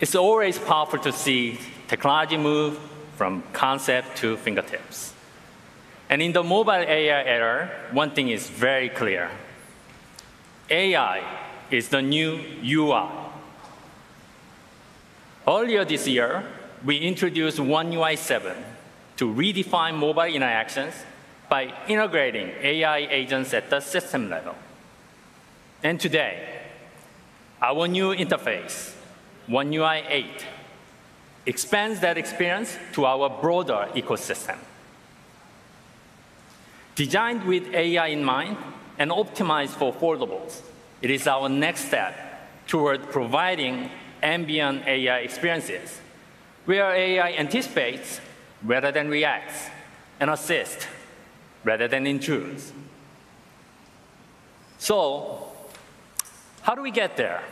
It's always powerful to see technology move from concept to fingertips. And in the mobile AI era, one thing is very clear. AI is the new UI. Earlier this year, we introduced One UI 7 to redefine mobile interactions by integrating AI agents at the system level. And today, our new interface, One UI 8, expands that experience to our broader ecosystem. Designed with AI in mind and optimized for foldables, it is our next step toward providing ambient AI experiences where AI anticipates rather than reacts and assists rather than intrudes. So, how do we get there?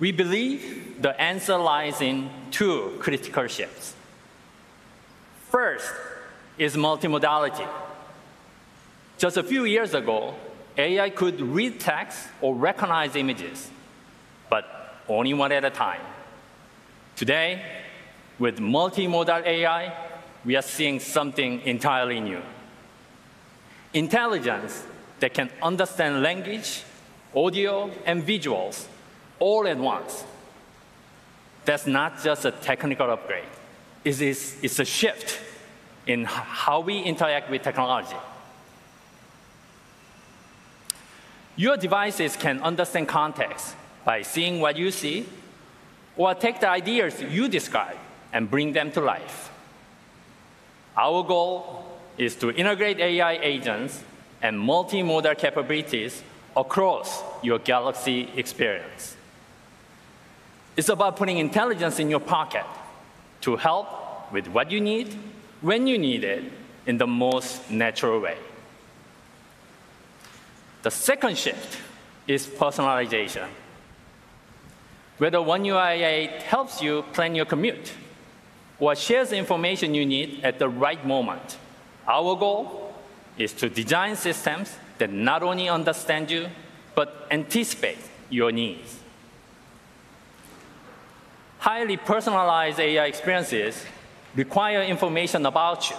We believe the answer lies in two critical shifts. First is multimodality. Just a few years ago, AI could read text or recognize images, but only one at a time. Today, with multimodal AI, we are seeing something entirely new. Intelligence that can understand language, audio, and visuals all at once. That's not just a technical upgrade. It's a shift in how we interact with technology. Your devices can understand context by seeing what you see, or take the ideas you describe and bring them to life. Our goal is to integrate AI agents and multimodal capabilities across your Galaxy experience. It's about putting intelligence in your pocket to help with what you need, when you need it, in the most natural way. The second shift is personalization. Whether One UI 8 helps you plan your commute or shares information you need at the right moment, our goal is to design systems that not only understand you, but anticipate your needs. Highly personalized AI experiences require information about you.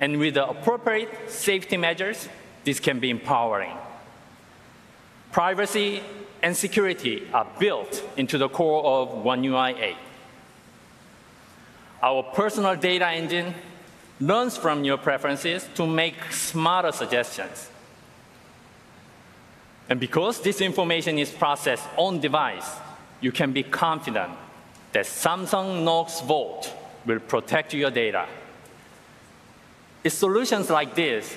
And with the appropriate safety measures, this can be empowering. Privacy and security are built into the core of One UI 8. Our personal data engine learns from your preferences to make smarter suggestions. And because this information is processed on device, you can be confident that Samsung Knox Vault will protect your data. It's solutions like this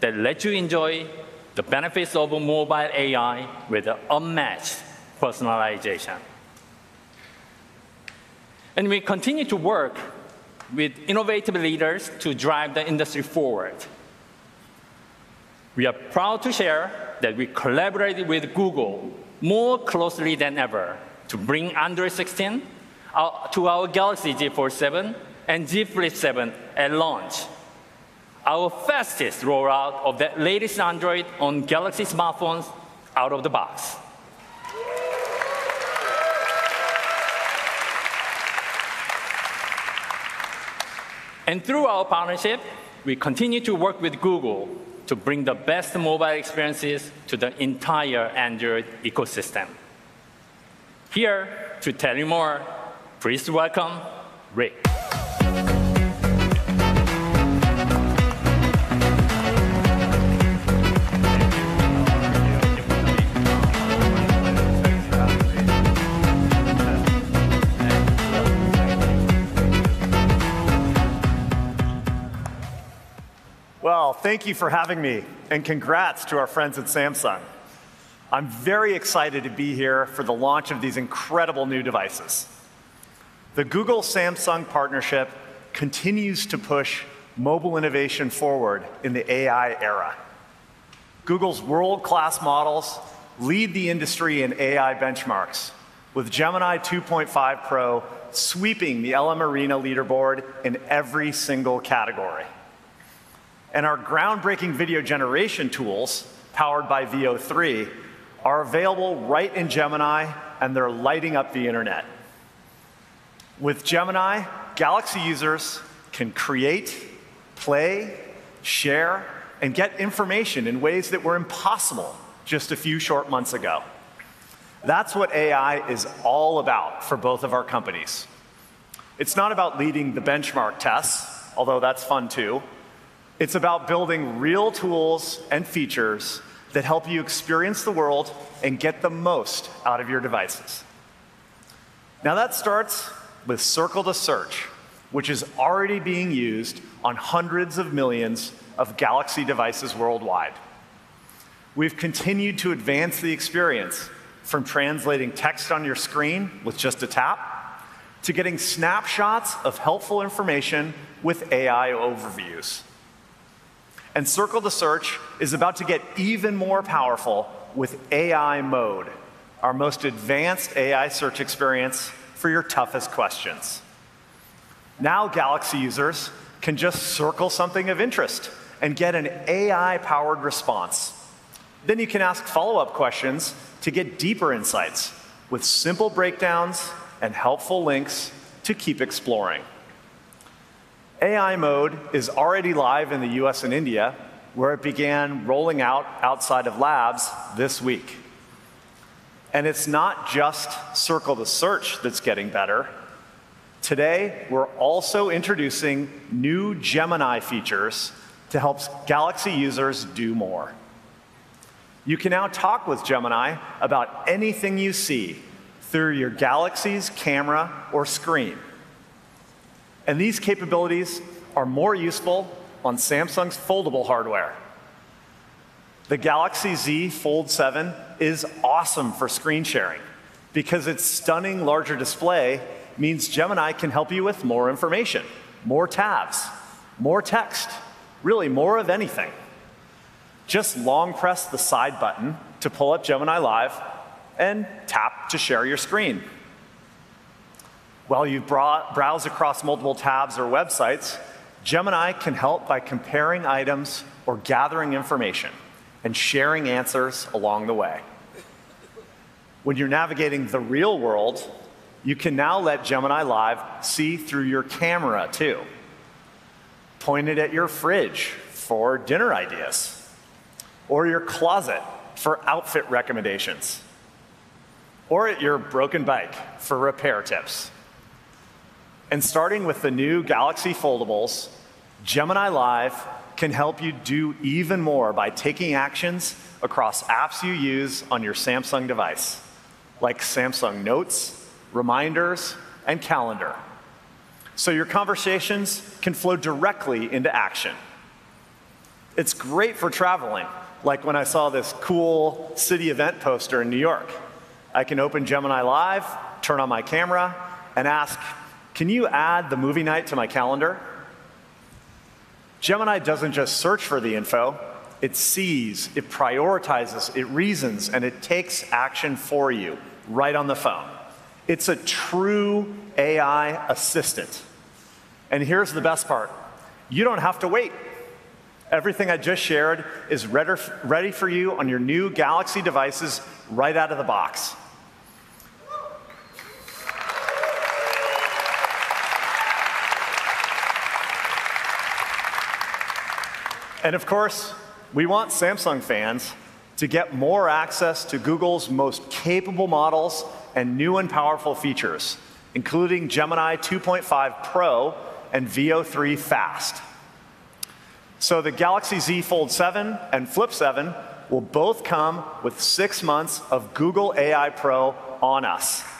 that let you enjoy the benefits of mobile AI with unmatched personalization. And we continue to work with innovative leaders to drive the industry forward. We are proud to share that we collaborated with Google more closely than ever to bring Android 16 to our Galaxy Z Fold 7 and Z Flip 7 at launch, our fastest rollout of the latest Android on Galaxy smartphones out of the box. And through our partnership, we continue to work with Google to bring the best mobile experiences to the entire Android ecosystem. Here to tell you more, please welcome Rick. Well, thank you for having me, and congrats to our friends at Samsung. I'm very excited to be here for the launch of these incredible new devices. The Google-Samsung partnership continues to push mobile innovation forward in the AI era. Google's world-class models lead the industry in AI benchmarks, with Gemini 2.5 Pro sweeping the LM Arena leaderboard in every single category. And our groundbreaking video generation tools, powered by VO3, are available right in Gemini and they're lighting up the internet. With Gemini, Galaxy users can create, play, share, and get information in ways that were impossible just a few short months ago. That's what AI is all about for both of our companies. It's not about leading the benchmark tests, although that's fun too. It's about building real tools and features that help you experience the world and get the most out of your devices. Now that starts with Circle to Search, which is already being used on hundreds of millions of Galaxy devices worldwide. We've continued to advance the experience from translating text on your screen with just a tap to getting snapshots of helpful information with AI overviews. And Circle to Search is about to get even more powerful with AI Mode, our most advanced AI search experience for your toughest questions. Now Galaxy users can just circle something of interest and get an AI-powered response. Then you can ask follow-up questions to get deeper insights with simple breakdowns and helpful links to keep exploring. AI Mode is already live in the US and India, where it began rolling out outside of labs this week. And it's not just Circle to Search that's getting better. Today, we're also introducing new Gemini features to help Galaxy users do more. You can now talk with Gemini about anything you see through your Galaxy's camera or screen. And these capabilities are more useful on Samsung's foldable hardware. The Galaxy Z Fold 7 is awesome for screen sharing because its stunning larger display means Gemini can help you with more information, more tabs, more text, really more of anything. Just long press the side button to pull up Gemini Live and tap to share your screen. While you browse across multiple tabs or websites, Gemini can help by comparing items or gathering information and sharing answers along the way. When you're navigating the real world, you can now let Gemini Live see through your camera too. Point it at your fridge for dinner ideas, or your closet for outfit recommendations, or at your broken bike for repair tips. And starting with the new Galaxy foldables, Gemini Live can help you do even more by taking actions across apps you use on your Samsung device, like Samsung Notes, Reminders, and Calendar. So your conversations can flow directly into action. It's great for traveling, like when I saw this cool city event poster in New York. I can open Gemini Live, turn on my camera, and ask, "Can you add the movie night to my calendar?" Gemini doesn't just search for the info. It sees, it prioritizes, it reasons, and it takes action for you right on the phone. It's a true AI assistant. And here's the best part. You don't have to wait. Everything I just shared is ready for you on your new Galaxy devices right out of the box. And of course, we want Samsung fans to get more access to Google's most capable models and new and powerful features, including Gemini 2.5 Pro and VO3 Fast. So the Galaxy Z Fold 7 and Flip 7 will both come with 6 months of Google AI Pro on us.